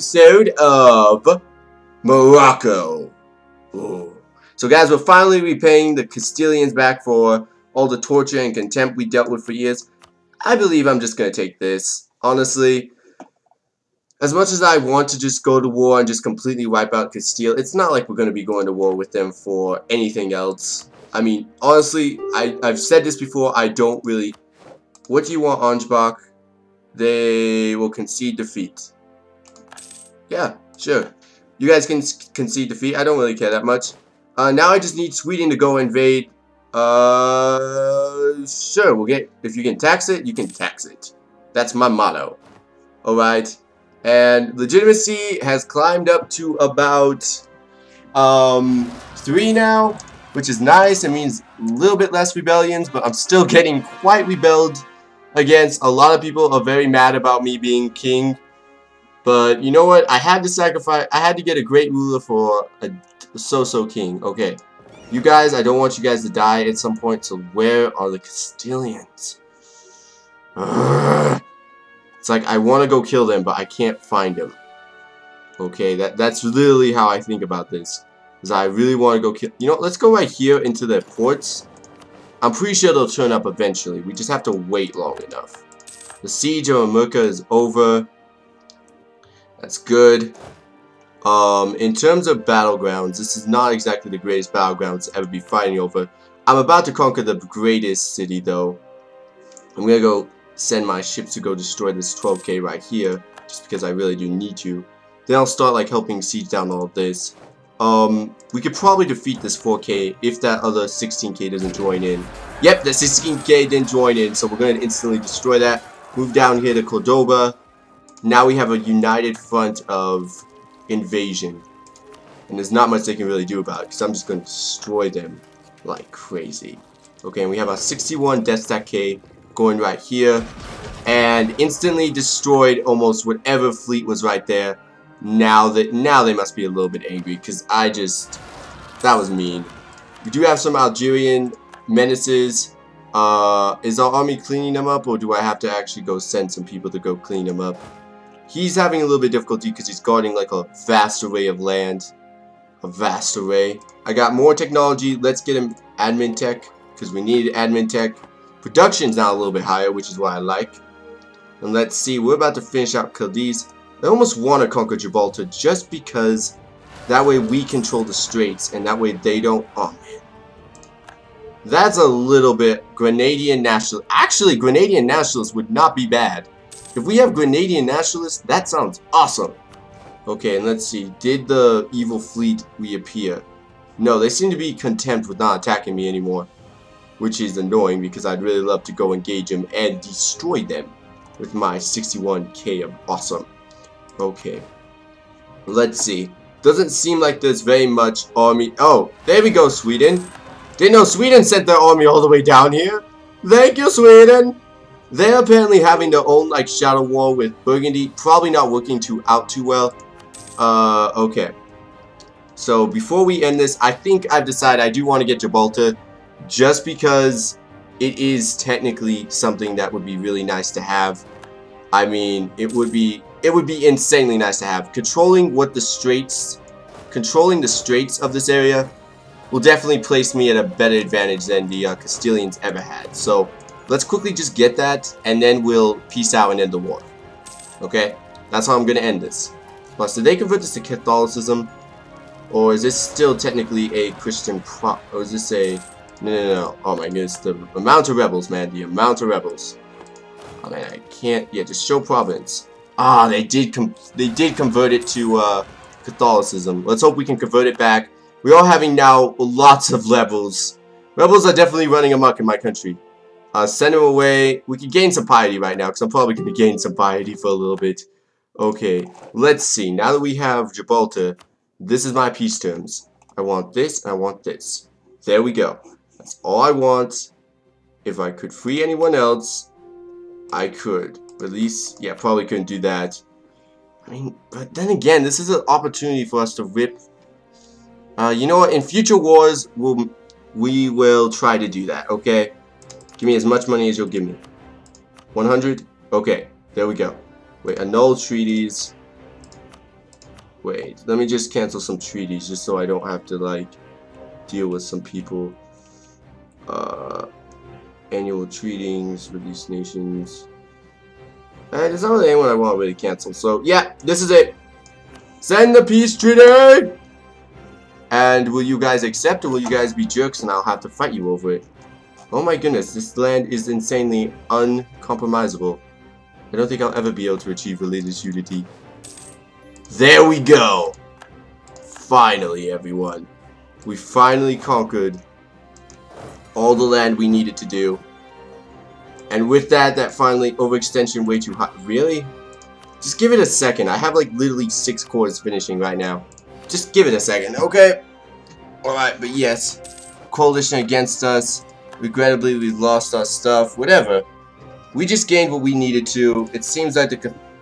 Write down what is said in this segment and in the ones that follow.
episode of Morocco. Ooh. So guys, we're finally repaying the Castilians back for all the torture and contempt we dealt with for years. I believe I'm just going to take this. Honestly, as much as I want to just go to war and just completely wipe out Castile, it's not like we're going to be going to war with them for anything else. I mean, honestly, I've said this before, I don't really... What do you want, Ansbach? They will concede defeat. Yeah, sure. You guys can concede defeat. I don't really care that much. Now I just need Sweden to go invade. Sure, we'll get... If you can tax it, you can tax it. That's my motto. Alright. And legitimacy has climbed up to about 3 now, which is nice. It means a little bit less rebellions, but I'm still getting quite rebelled against. A lot of people are very mad about me being king, but you know what? I had to sacrifice. I had to get a great ruler for a so-so king. Okay, you guys, I don't want you guys to die at some point, so where are the Castilians? Ugh. It's like, I want to go kill them, but I can't find them. Okay, that's literally how I think about this. Because I really want to go kill... You know, let's go right here into their ports. I'm pretty sure they'll turn up eventually. We just have to wait long enough. The siege of Amurka is over. That's good. In terms of battlegrounds, this is not exactly the greatest battlegrounds to ever be fighting over. I'm about to conquer the greatest city, though. I'm going to go... send my ships to go destroy this 12k right here, just because I really do need to. Then I'll start like helping siege down all of this. We could probably defeat this 4k if that other 16k doesn't join in. Yep, the 16k didn't join in, so we're going to instantly destroy that. Move down here to Cordoba. Now we have a united front of invasion. And there's not much they can really do about it, because I'm just going to destroy them like crazy. Okay, and we have our 61 death stack K going right here, and instantly destroyed almost whatever fleet was right there. Now they must be a little bit angry, because that was mean. We do have some Algerian menaces. Is our army cleaning them up, or do I have to actually go send some people to go clean them up? He's having a little bit of difficulty because he's guarding like a vast array of land. A vast array. I got more technology. Let's get him admin tech, because we needed admin tech. Production's now a little bit higher, which is what I like. And let's see, we're about to finish out Cadiz. I almost want to conquer Gibraltar just because that way we control the straits and that way they don't... Oh, man. That's a little bit Grenadian national. Actually, Grenadian nationalists would not be bad. If we have Grenadian nationalists, that sounds awesome. Okay, and let's see. Did the evil fleet reappear? No, they seem to be content with not attacking me anymore, which is annoying because I'd really love to go engage them and destroy them with my 61k of awesome. Okay, let's see. Doesn't seem like there's very much army. Oh, there we go, Sweden. Didn't know Sweden sent their army all the way down here. Thank you, Sweden. They're apparently having their own like shadow war with Burgundy. Probably not working out too well. Okay. So before we end this, I think I've decided I do want to get Gibraltar, just because it is technically something that would be really nice to have. I mean, it would be insanely nice to have. Controlling the straits of this area will definitely place me at a better advantage than the Castilians ever had. So let's quickly just get that, and then we'll peace out and end the war. Okay, that's how I'm gonna end this. Plus, did they convert this to Catholicism, or is this still technically a Christian prop, or is this a... No. Oh my goodness, the amount of rebels, man. The amount of rebels. I mean, I can't... Yeah, just show province. Ah, they did convert it to Catholicism. Let's hope we can convert it back. We are having now lots of rebels. Rebels are definitely running amok in my country. Send them away. We can gain some piety right now, because I'm probably going to gain some piety for a little bit. Okay, let's see. Now that we have Gibraltar, this is my peace terms. I want this, and I want this. There we go. That's all I want. If I could free anyone else, I could. Release, yeah, probably couldn't do that. I mean, but then again, this is an opportunity for us to rip. You know what? In future wars, we will try to do that, okay? Give me as much money as you'll give me. 100? Okay, there we go. Wait, annul treaties. Wait, let me just cancel some treaties just so I don't have to like deal with some people. Annual treaties, release nations. And there's not really anyone I want to really cancel. So yeah, this is it. Send the peace treaty. And will you guys accept, or will you guys be jerks and I'll have to fight you over it? Oh my goodness, this land is insanely uncompromisable. I don't think I'll ever be able to achieve religious unity. There we go! Finally, everyone. We finally conquered all the land we needed to do. And with that, that finally overextension way too high. Really? Just give it a second. I have like literally 6 cores finishing right now. Just give it a second, okay? Alright, but yes. Coalition against us. Regrettably, we lost our stuff. Whatever. We just gained what we needed to. It seems like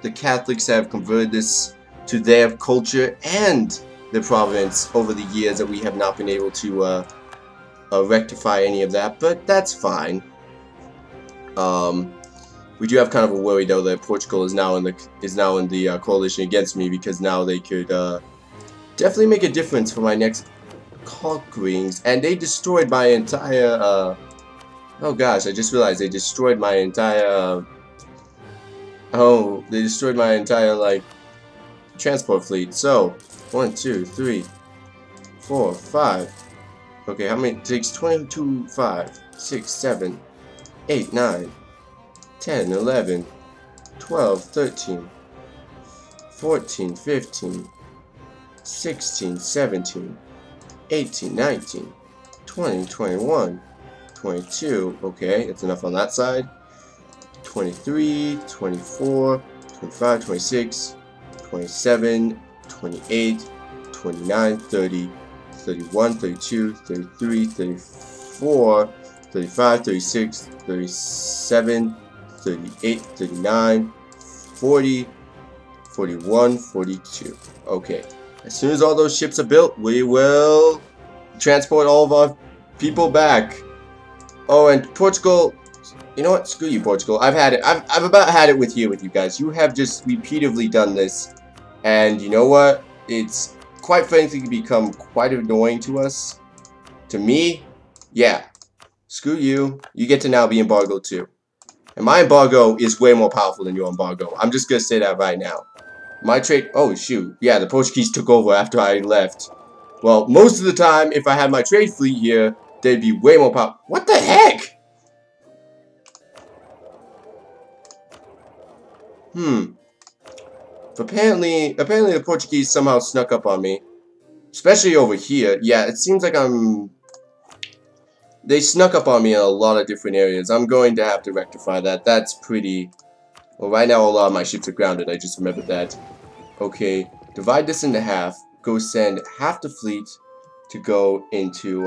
the Catholics have converted this to their culture and their province over the years that we have not been able to rectify any of that, but that's fine. We do have kind of a worry though that Portugal is now in the coalition against me, because now they could definitely make a difference for my next conquerings. And they destroyed my entire oh gosh, I just realized they destroyed my entire they destroyed my entire like transport fleet. So 1, 2, 3, 4, 5. Okay, how many? It takes 22, 5, 6, 7, 8, 9, 10, 11, 12, 13, 14, 15, 16, 17, 18, 19, 20, 21, 22. Okay, that's enough on that side. 23, 24, 25, 26, 27, 28, 29, 30. 31, 32, 33, 34, 35, 36, 37, 38, 39, 40, 41, 42. Okay. As soon as all those ships are built, we will transport all of our people back. Oh, and Portugal, you know what? Screw you, Portugal. I've had it. I've about had it with you, guys. You have just repeatedly done this. And you know what? It's quite frankly become quite annoying to us. To me, yeah. Screw you. You get to now be embargoed too. And my embargo is way more powerful than your embargo. I'm just gonna say that right now. My trade, oh shoot. Yeah, the Portuguese took over after I left. Well, most of the time, if I had my trade fleet here, they'd be way more powerful. What the heck? Apparently the Portuguese somehow snuck up on me. Especially over here. Yeah, it seems like they snuck up on me in a lot of different areas. I'm going to have to rectify that. That's pretty... Well, right now a lot of my ships are grounded. I just remembered that. Okay, divide this into half. Go send half the fleet to go into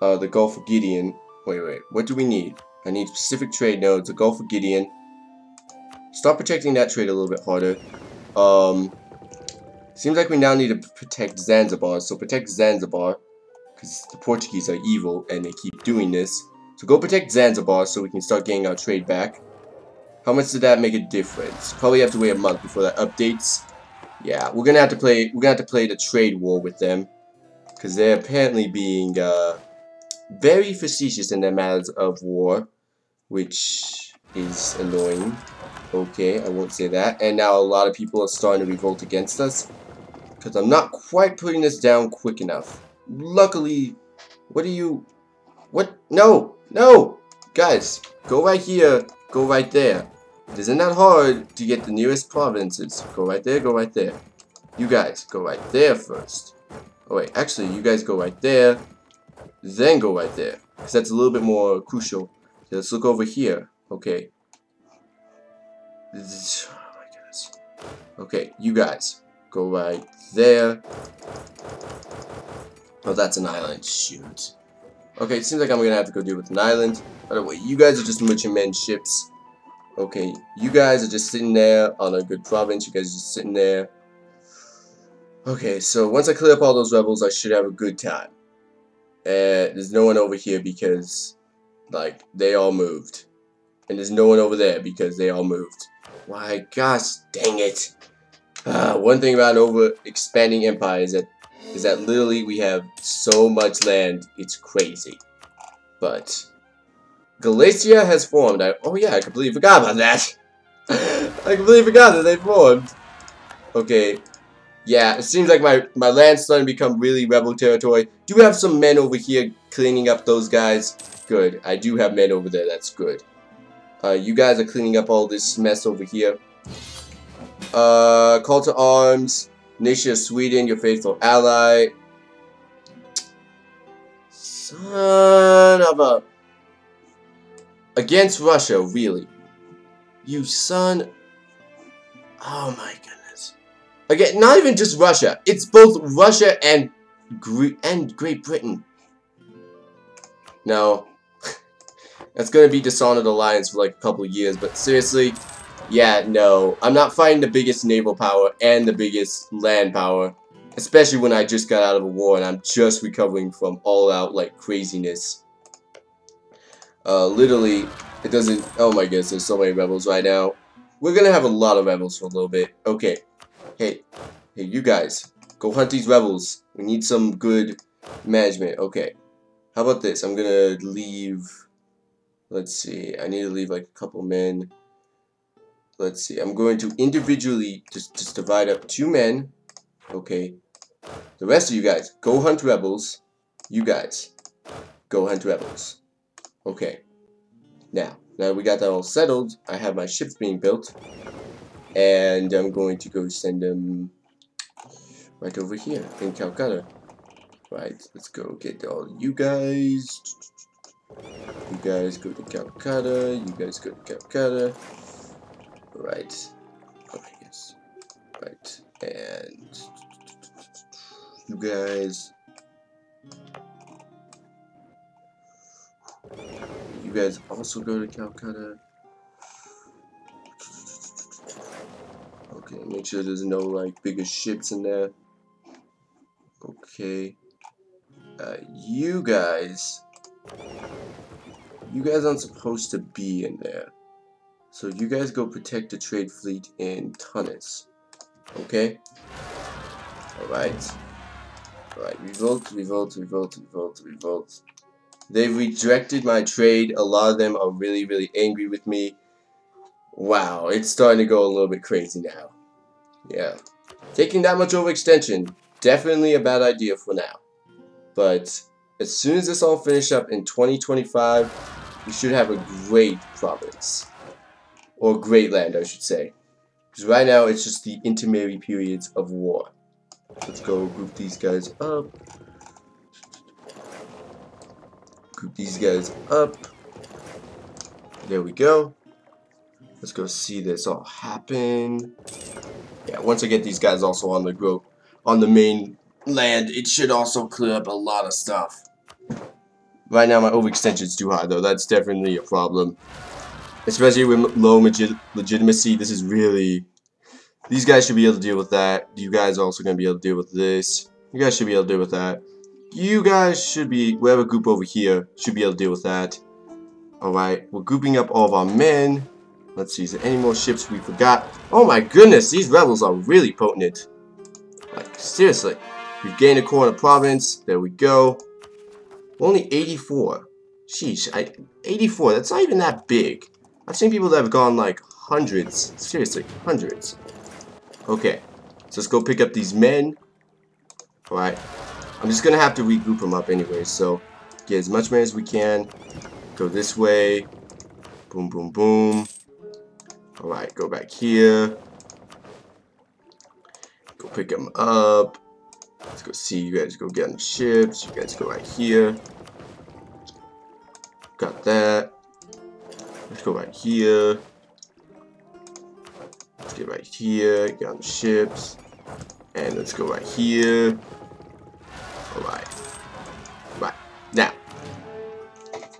the Gulf of Gideon. Wait, what do we need? I need specific trade nodes. The Gulf of Gideon. Start protecting that trade a little bit harder. Seems like we now need to protect Zanzibar. So protect Zanzibar, because the Portuguese are evil and they keep doing this. So go protect Zanzibar so we can start getting our trade back. How much did that make a difference? Probably have to wait a month before that updates. Yeah, we're gonna have to play. We're gonna have to play the trade war with them, because they're apparently being very facetious in their matters of war, which is annoying. Okay, I won't say that. And now a lot of people are starting to revolt against us, because I'm not quite putting this down quick enough. Luckily, what are you... What? No! No! Guys, go right here, go right there. It isn't that hard to get the nearest provinces. Go right there, go right there. You guys, go right there first. Oh wait, actually, you guys go right there, then go right there, because that's a little bit more crucial. Okay, let's look over here. Okay. Oh my goodness. Okay, you guys go right there. Oh, that's an island. Shoot. Okay, it seems like I'm gonna have to go deal with an island. By the way, you guys are just merchantmen ships. Okay, you guys are just sitting there on a good province. You guys are just sitting there. Okay, so once I clear up all those rebels, I should have a good time. There's no one over here because, like, they all moved. And there's no one over there because they all moved. Why, gosh dang it. One thing about over expanding empire is that literally we have so much land, it's crazy. But Galicia has formed. Oh yeah, I completely forgot about that. I completely forgot that they formed. Okay. Yeah, it seems like my land's starting to become really rebel territory. Do have some men over here cleaning up those guys. Good. I do have men over there. That's good. You guys are cleaning up all this mess over here. Call to arms. Nation of Sweden, your faithful ally. Son of a... Against Russia, really. You son... Oh my god. Again, not even just Russia. It's both Russia and Great Britain. No. That's going to be Dishonored Alliance for like a couple of years, but seriously, yeah, no. I'm not fighting the biggest naval power and the biggest land power, especially when I just got out of a war and I'm just recovering from all-out, like, craziness. Literally, it doesn't... Oh my goodness, there's so many rebels right now. We're going to have a lot of rebels for a little bit. Okay. Hey, you guys, go hunt these rebels. We need some good management. Okay, how about this? I'm gonna leave, let's see, I need to leave like a couple men. Let's see, I'm going to individually just divide up 2 men. Okay, the rest of you guys, go hunt rebels. You guys, go hunt rebels. Okay, now we got that all settled, I have my ships being built. And I'm going to go send them right over here in Calcutta. Right, let's go get all you guys. You guys go to Calcutta. You guys go to Calcutta. Right. Okay, yes. Right. And you guys. You guys also go to Calcutta. Make sure there's no like bigger ships in there. Okay, you guys aren't supposed to be in there, so you guys go protect the trade fleet in Tunis. Okay, all right, revolt. They've rejected my trade. A lot of them are really angry with me. Wow, it's starting to go a little bit crazy now. Yeah, taking that much overextension, definitely a bad idea for now. But as soon as this all finishes up in 2025, we should have a great province. Or great land, I should say. Because right now, it's just the intermarry periods of war. Let's go group these guys up. Group these guys up. There we go. Let's go see this all happen. Yeah, once I get these guys also on the group, on the main land, it should also clear up a lot of stuff. Right now, my overextension's too high, though. That's definitely a problem. Especially with low legitimacy, this is really... These guys should be able to deal with that. You guys are also going to be able to deal with this. You guys should be able to deal with that. You guys should be... Whatever group over here should be able to deal with that. Alright, we're grouping up all of our men. Let's see, is there any more ships we forgot? Oh my goodness, these rebels are really potent. Like, seriously. We've gained a corner province. There we go. Only 84. Sheesh, 84, that's not even that big. I've seen people that have gone like hundreds. Seriously, hundreds. Okay, so let's go pick up these men. Alright. I'm just going to have to regroup them up anyway, so get as much men as we can. Go this way. Boom, boom, boom. Alright, go back here. Go pick them up. Let's go see. You guys go get on the ships. You guys go right here. Got that. Let's go right here. Let's get right here. Get on the ships. And let's go right here. Alright. Right. Now,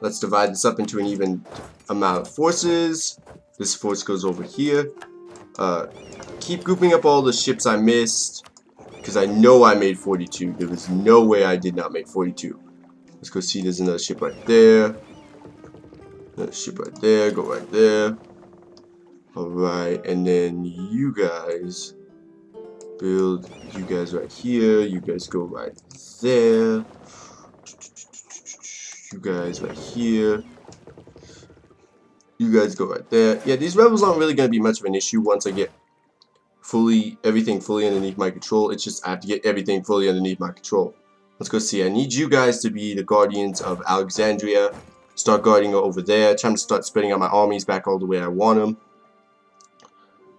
let's divide this up into an even amount of forces. This force goes over here. Keep grouping up all the ships I missed, because I know I made 42. There was no way I did not make 42. Let's go see. There's another ship right there. Another ship right there. Go right there. Alright, and then you guys build you guys right here, you guys go right there, you guys right here, you guys go right there. Yeah, these rebels aren't really going to be much of an issue once I get everything fully underneath my control. It's just I have to get everything fully underneath my control. Let's go see. I need you guys to be the guardians of Alexandria. Start guarding over there. Time to start spreading out my armies back all the way I want them.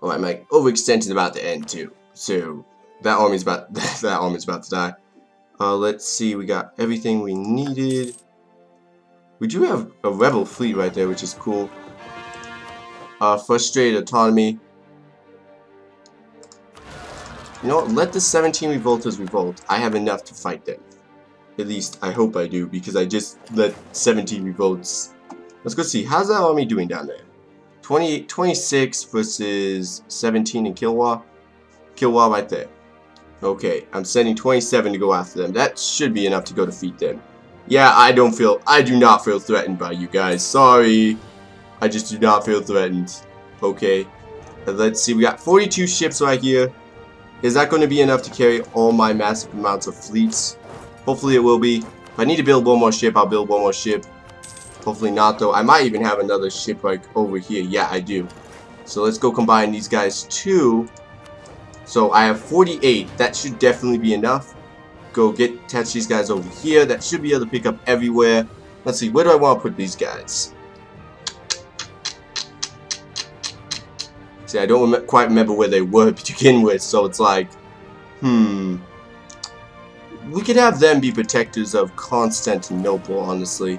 Alright, my overextension is about to end too. So that army's about to die. Let's see. We got everything we needed. We do have a rebel fleet right there, which is cool. Frustrated autonomy. You know what? Let the 17 revolters revolt. I have enough to fight them. At least, I hope I do, because I just let 17 revolts. Let's go see. How's that army doing down there? 26 versus 17 in Kilwa. Kilwa right there. Okay, I'm sending 27 to go after them. That should be enough to go defeat them. Yeah, I do not feel threatened by you guys. Sorry. I just do not feel threatened. Okay. Let's see. We got 42 ships right here. Is that going to be enough to carry all my massive amounts of fleets? Hopefully it will be. If I need to build one more ship, I'll build one more ship. Hopefully not though. I might even have another ship like over here. Yeah, I do. So let's go combine these guys too. So I have 48. That should definitely be enough. Go attach these guys over here. That should be able to pick up everywhere. Let's see, where do I want to put these guys? See, I don't quite remember where they were to begin with, so it's like, we could have them be protectors of Constantinople, honestly.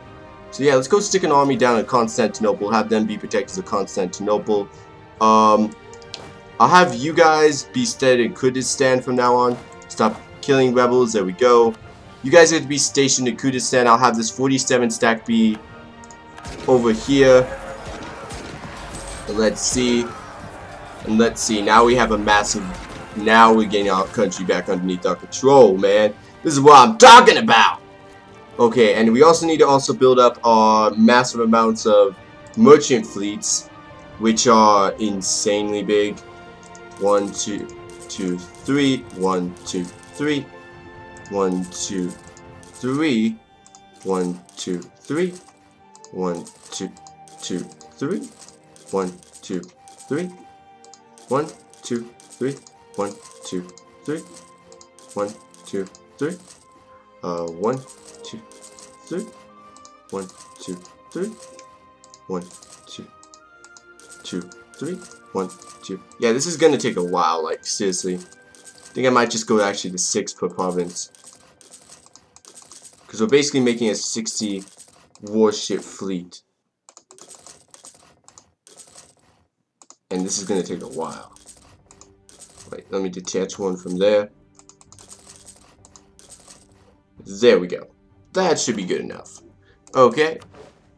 So yeah, let's go stick an army down in Constantinople, have them be protectors of Constantinople. I'll have you guys be stationed in Kurdistan from now on. Stop killing rebels, there we go. You guys have to be stationed in Kurdistan. I'll have this 47 stack be over here. Let's see. And let's see, now we have a massive, now we're getting our country back underneath our control, man. This is what I'm talking about. Okay, and we also need to build up our massive amounts of merchant fleets, which are insanely big. 1, 2, 2, 3. 1, 2, 3. 1, 2, 3. 1, 2, 3. 1, 2, 2, 3. 1, 2, 3. 1, 2, 3. 1, 2, 3. 1, 2, 3. 1, 2, 3. 1, 2, 3. 1, 2, 2, 3. 1, 2. Yeah, this is gonna take a while, like seriously. I think I might just go actually to 6 per province. Because we're basically making a 60 warship fleet. And this is going to take a while. Wait, let me detach one from there. There we go. That should be good enough. Okay.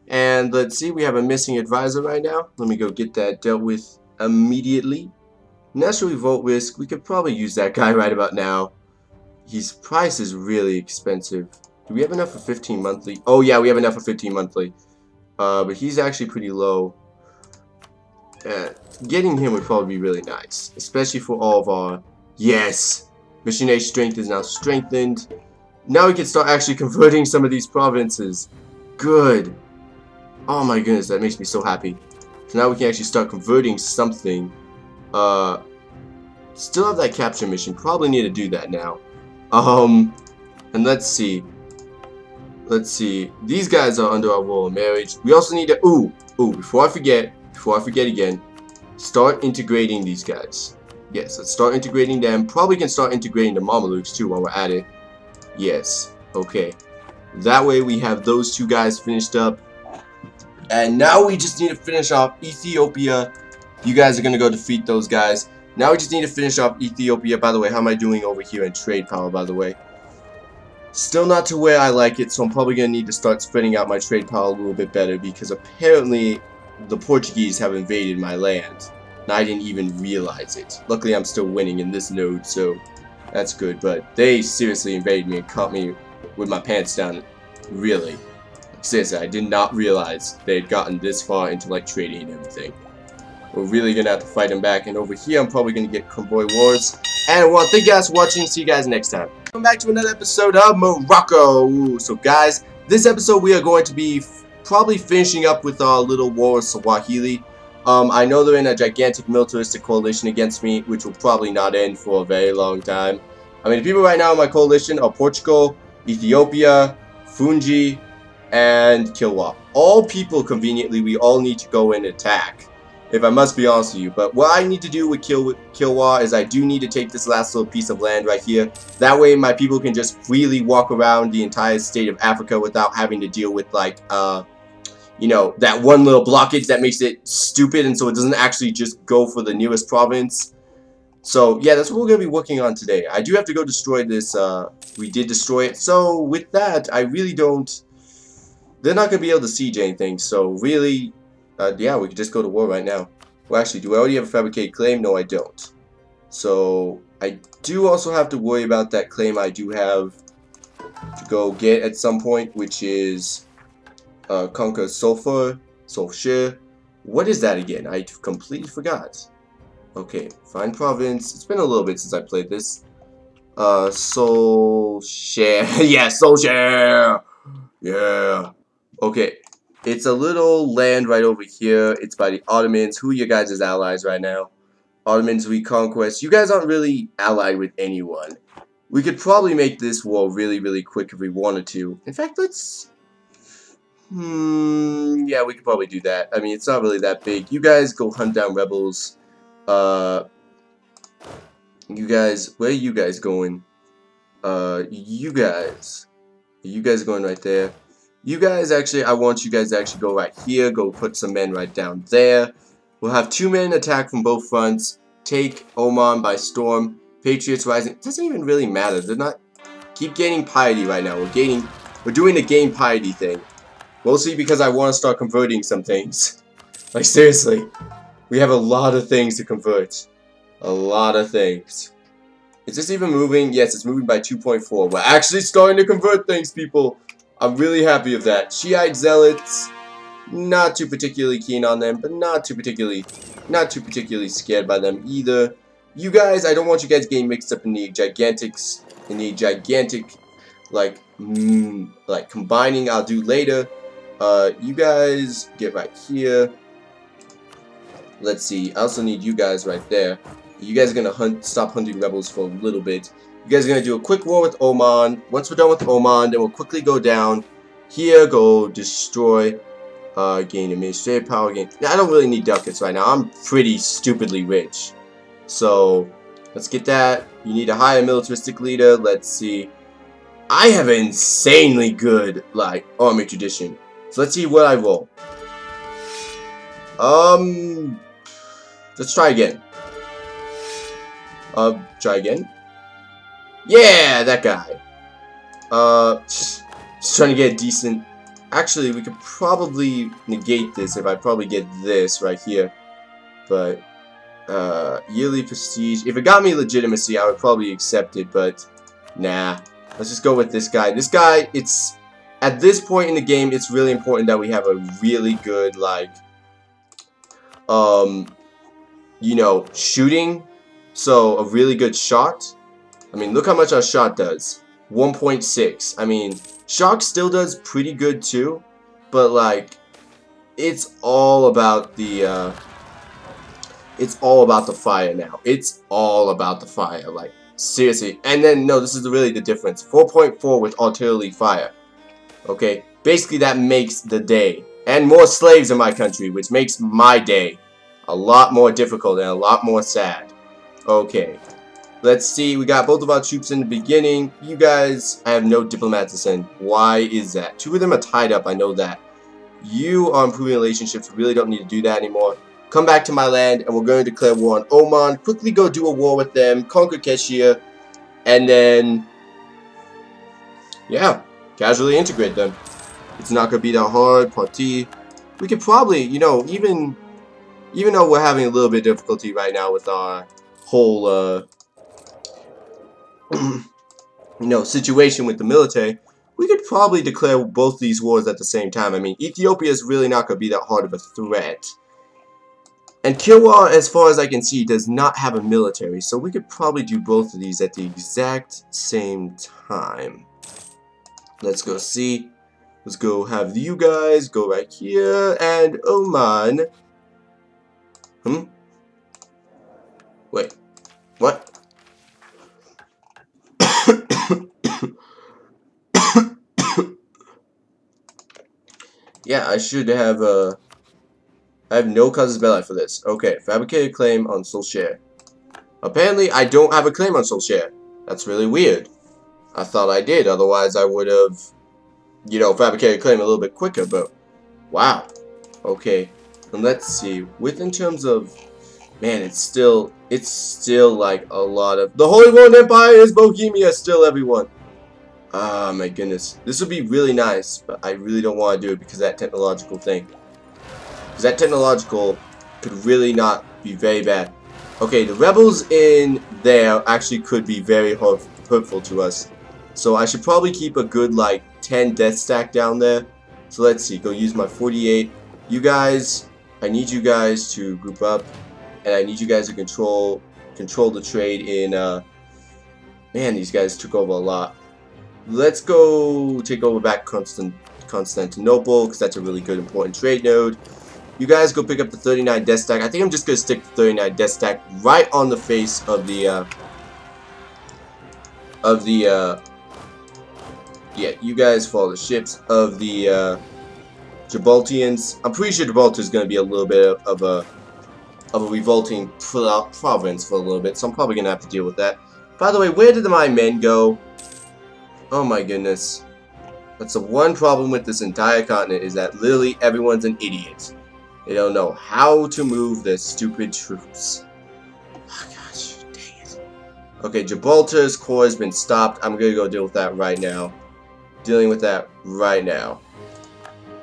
And let's see, we have a missing advisor right now. Let me go get that dealt with immediately. National revolt risk, we could probably use that guy right about now. His price is really expensive. Do we have enough for 15 monthly? Oh yeah, we have enough for 15 monthly. But he's actually pretty low. Getting him would probably be really nice, especially for all of our... Yes! Missionary strength is now strengthened. Now we can start actually converting some of these provinces. Good! Oh my goodness, that makes me so happy. So now we can actually start converting something. Still have that capture mission. Probably need to do that now. And let's see. Let's see. These guys are under our royal marriage. We also need to... Ooh, before I forget... again, start integrating these guys. Yes, let's start integrating them. Probably can start integrating the Mamelukes too while we're at it. Yes, okay. That way we have those two guys finished up. And now we just need to finish off Ethiopia. You guys are going to go defeat those guys. Now we just need to finish off Ethiopia. By the way, how am I doing over here in trade power, by the way? Still not to where I like it, so I'm probably going to need to start spreading out my trade power a little bit better because apparently... the Portuguese have invaded my land, and I didn't even realize it. Luckily, I'm still winning in this node, so that's good, but they seriously invaded me and caught me with my pants down, really. Seriously, I did not realize they had gotten this far into, like, trading and everything. We're really gonna have to fight them back, and over here, I'm probably gonna get convoy wars. And well, thank you guys for watching. See you guys next time. Welcome back to another episode of Morocco. Ooh, so guys, this episode we are going to be probably finishing up with our little war with Swahili. I know they're in a gigantic militaristic coalition against me, which will probably not end for a very long time. I mean, the people right now in my coalition are Portugal, Ethiopia, Fungi, and Kilwa. All people, conveniently, we all need to go and attack, if I must be honest with you. But what I need to do with Kilwa is I do need to take this last little piece of land right here. That way my people can just freely walk around the entire state of Africa without having to deal with, like, you know, that one little blockage that makes it stupid, and so it doesn't actually just go for the nearest province. So yeah, that's what we're going to be working on today. I do have to go destroy this, we did destroy it. So with that, I really don't, they're not going to be able to siege anything. So really, yeah, we could just go to war right now. Well, actually, do I already have a fabricated claim? No, I don't. So I do also have to worry about that claim I do have to go get at some point, which is conquer Solskjaer. What is that again? I completely forgot. Okay, fine province. It's been a little bit since I played this. Solskjaer. Yeah, Solskjaer! Yeah. Okay, it's a little land right over here. It's by the Ottomans. Who are your guys' allies right now? Ottomans reconquest. You guys aren't really allied with anyone. We could probably make this war really, really quick if we wanted to. In fact, let's... yeah, we could probably do that. I mean, it's not really that big. You guys go hunt down rebels. You guys, where are you guys going? You guys are going right there. You guys actually, I want you guys to actually go right here. Go put some men right down there. We'll have two men attack from both fronts. Take Oman by storm. Patriots rising. It doesn't even really matter. They're not, keep gaining piety right now. We're doing the gain piety thing. Mostly because I want to start converting some things. Like seriously. We have a lot of things to convert. A lot of things. Is this even moving? Yes, it's moving by 2.4. We're actually starting to convert things, people. I'm really happy of that. Shiite zealots. Not too particularly keen on them, but not too particularly scared by them either. You guys, I don't want you guys getting mixed up in the gigantics, in the gigantic, like combining. I'll do later. You guys get right here. Let's see, I also need you guys right there. You guys are going to stop hunting rebels for a little bit. You guys are going to do a quick war with Oman. Once we're done with Oman, then we'll quickly go down here, go destroy, gain administrative power, gain... I don't really need ducats right now. I'm pretty stupidly rich. So, let's get that. You need to hire a militaristic leader. Let's see. I have an insanely good, like, army tradition. So let's see what I roll. Let's try again. Try again. Yeah, that guy. Just trying to get a decent... Actually, we could probably negate this if I probably get this right here. But, yearly prestige. If it got me legitimacy, I would probably accept it, but nah. Let's just go with this guy. This guy, it's... At this point in the game, it's really important that we have a really good, like... you know, shooting. So, a really good shot. I mean, look how much our shot does. 1.6. I mean, shock still does pretty good too. But, like, it's all about the, it's all about the fire now. It's all about the fire. Like, seriously. And then, no, this is really the difference. 4.4 with artillery fire. Okay? Basically, that makes the day. And more slaves in my country, which makes my day a lot more difficult and a lot more sad. Okay, let's see. We got both of our troops in the beginning. You guys, I have no diplomats to send. Why is that? Two of them are tied up, I know that. You are improving relationships. We really don't need to do that anymore. Come back to my land, and we're going to declare war on Oman. Quickly go do a war with them, conquer Keshia, and then, yeah, casually integrate them. It's not going to be that hard. Party. We could probably, you know, even though we're having a little bit of difficulty right now with our whole, you know, situation with the military, we could probably declare both these wars at the same time. I mean, Ethiopia is really not going to be that hard of a threat. And Kilwa, as far as I can see, does not have a military, so we could probably do both of these at the exact same time. Let's go see. Let's go have you guys go right here, and Oman. Wait. What? Yeah, I should have, I have no causes belli for this. Okay, fabricated claim on Solskjaer. Apparently, I don't have a claim on Solskjaer. That's really weird. I thought I did, otherwise I would have, you know, fabricated claim a little bit quicker, but wow. Okay, and let's see. With in terms of, man, it's still like a lot of, the Holy Roman Empire is Bohemia still, everyone. Ah, my goodness. This would be really nice, but I really don't want to do it because of that technological thing. Because that technological could really not be very bad. Okay, the rebels in there actually could be very hurtful to us. So I should probably keep a good, like, 10 death stack down there. So let's see. Go use my 48. You guys, I need you guys to group up. And I need you guys to control the trade in, man, these guys took over a lot. Let's go take over back Constantinople, because that's a really good important trade node. You guys go pick up the 39 death stack. I think I'm just going to stick the 39 death stack right on the face of the, yeah, you guys follow the ships of the, Gibraltarians. I'm pretty sure Gibraltar is going to be a little bit of a revolting province for a little bit, so I'm probably going to have to deal with that. By the way, where did my men go? Oh my goodness. That's the one problem with this entire continent, is that literally everyone's an idiot. They don't know how to move their stupid troops. Oh gosh, dang it. Okay, Gibraltar's core has been stopped. I'm gonna go deal with that right now. Dealing with that right now.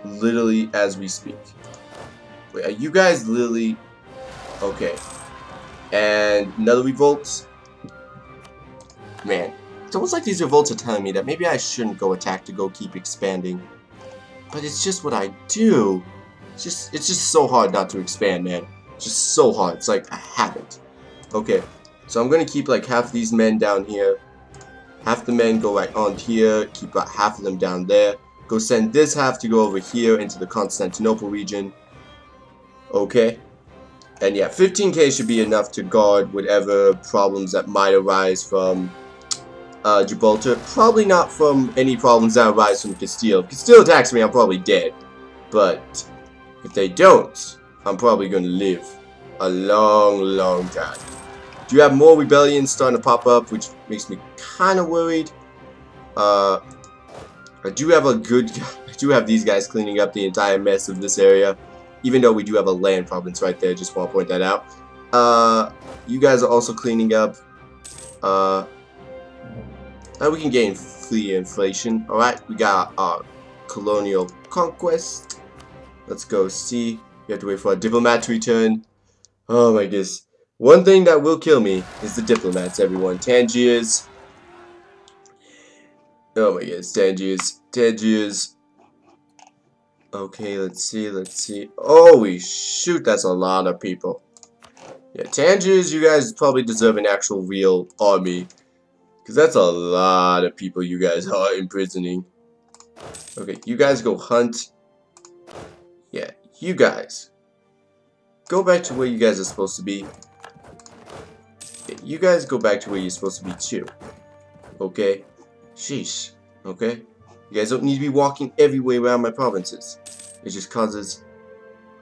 Literally as we speak. Wait, are you guys literally... Okay. And another revolt? Man. It's almost like these revolts are telling me that maybe I shouldn't go attack to go keep expanding. But it's just what I do. It's just so hard not to expand, man. It's just so hard. It's like a habit. Okay, so I'm going to keep like half these men down here. Half the men go right on here. Keep about half of them down there. Go send this half to go over here into the Constantinople region. Okay. And yeah, 15k should be enough to guard whatever problems that might arise from... Gibraltar, probably not from any problems that arise from Castile. If Castile attacks me, I'm probably dead. But if they don't, I'm probably going to live a long, long time. Do you have more rebellions starting to pop up, which makes me kind of worried? I do have a good... I do have these guys cleaning up the entire mess of this area. Even though we do have a land province right there, just want to point that out. You guys are also cleaning up... we can gain free inflation. Alright, we got our colonial conquest. Let's go see. We have to wait for our diplomat to return. Oh my goodness. One thing that will kill me is the diplomats, everyone. Tangiers. Oh my goodness, Tangiers. Tangiers. Okay, let's see, let's see. Oh, we shoot, that's a lot of people. Yeah, Tangiers, you guys probably deserve an actual real army. Because that's a lot of people you guys are imprisoning. Okay, you guys go hunt. Yeah, you guys. Go back to where you guys are supposed to be. Yeah, you guys go back to where you're supposed to be too. Okay? Sheesh. Okay? You guys don't need to be walking everywhere around my provinces. It just causes...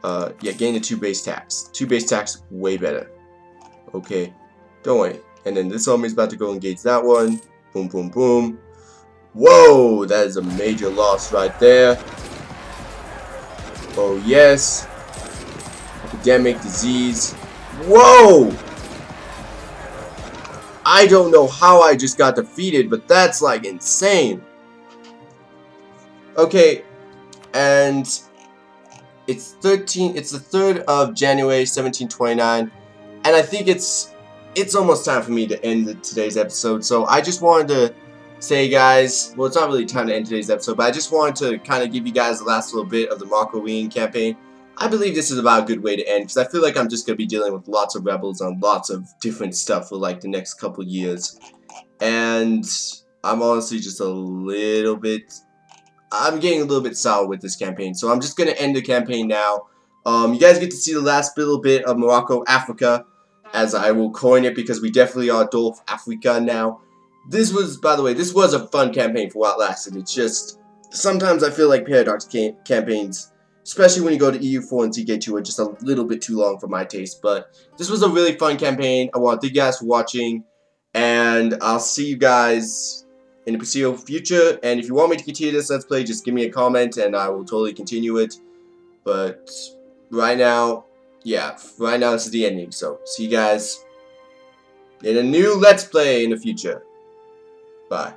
yeah, gain the 2 base tax. 2 base tax, way better. Okay. Don't worry. And then this army is about to go engage that one. Boom, boom, boom. Whoa, that is a major loss right there. Oh, yes. Epidemic, disease. Whoa! I don't know how I just got defeated, but that's, like, insane. Okay, and it's the 3rd of January, 1729, and I think it's almost time for me to end today's episode, so I just wanted to say, guys, well, it's not really time to end today's episode, but I just wanted to kind of give you guys the last little bit of the Morocco campaign. I believe this is about a good way to end, because I feel like I'm just going to be dealing with lots of rebels and lots of different stuff for like the next couple years. And I'm honestly just a little bit, I'm getting a little bit sour with this campaign. So I'm just going to end the campaign now. You guys get to see the last little bit of Morocco, Africa, as I will coin it, because we definitely are Dolph Africa now. This was, by the way, this was a fun campaign for what lasted. It's just, sometimes I feel like Paradox campaigns, especially when you go to EU4 and CK2, are just a little bit too long for my taste. But this was a really fun campaign. I want to thank you guys for watching, and I'll see you guys in the foreseeable future. And if you want me to continue this Let's Play, just give me a comment, and I will totally continue it. But right now, yeah, right now this is the ending, so see you guys in a new Let's Play in the future. Bye.